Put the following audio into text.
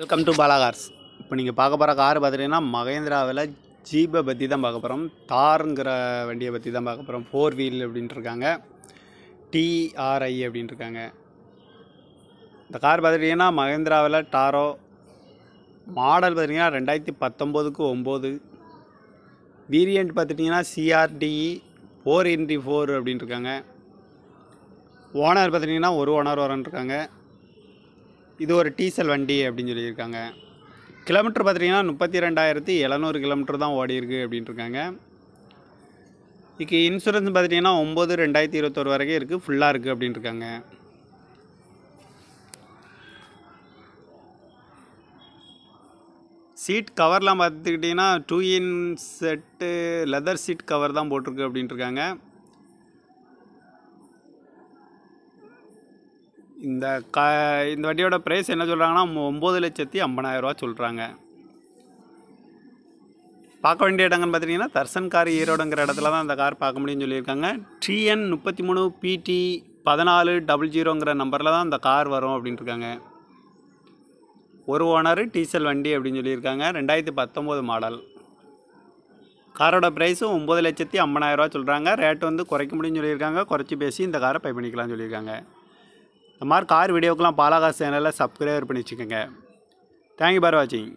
Welcome to Bala cars. இப்போ நீங்க பார்க்க போற கார் பாத்தீங்கன்னா மஹேந்திராவில ஜீப்பை பத்தி தான் பார்க்க போறோம்। தார்ங்கற வண்டியை பத்தி தான் பார்க்க போறோம்। 4 வீல் அப்படினு இருக்காங்க, TRI அப்படினு இருக்காங்க। இந்த கார் பாத்தீங்கன்னா மஹேந்திராவில டாரோ மாடல் பாத்தீங்கன்னா 2019க்கு 9, வேரியன்ட் பாத்தீங்கன்னா CRDE 4x4 அப்படினு இருக்காங்க। ஓனர் பாத்தீங்கன்னா ஒரு ஓனர் வரன்னு இருக்காங்க। இது ஒரு டீசல் வண்டி அப்படினு சொல்லியிருக்காங்க। கிலோமீட்டர் பார்த்தீங்கன்னா 32,700 கிலோமீட்டர் தான் ஓடி இருக்குது அப்படினு இருக்காங்க। இதுக்கு இன்சூரன்ஸ் பார்த்தீங்கன்னா 9/2021 வரைக்கும் இருக்குது, ஃபுல்லாக இருக்குது அப்படினு இருக்காங்க। சீட் கவர்லாம் பார்த்துக்கிட்டிங்கன்னா 2-in set leather seat cover தான் போட்டிருக்கு அப்படினு இருக்காங்க। இந்த வண்டியோட பிரைஸ் என்ன சொல்கிறாங்கன்னா 9,50,000 சொல்கிறாங்க। பார்க்க வேண்டிய இடங்கள்னு பார்த்துட்டிங்கன்னா தர்சன் கார் ஈரோடுங்கிற இடத்துல தான் அந்த கார் பார்க்க முடியும்னு சொல்லியிருக்காங்க। TN 33PT 1400 நம்பரில் தான் அந்த கார் வரும் அப்படின்ட்டு இருக்காங்க। ஒரு ஓனர் டீசல் வண்டி அப்படின்னு சொல்லியிருக்காங்க। 2019 மாடல் காரோட ப்ரைஸும் 9,50,000 சொல்கிறாங்க। ரேட்டு வந்து குறைக்க முடியும்னு சொல்லியிருக்காங்க। குறைச்சி பேசி இந்த காரை பை பண்ணிக்கலாம்னு சொல்லியிருக்காங்க। இந்த மாதிரி கார் வீடியோக்கெலாம் பாலாகாஸ் சேனலில் சப்ஸ்கிரைப் பண்ணி வச்சுக்கோங்க। தேங்க்யூ ஃபார் வாட்சிங்।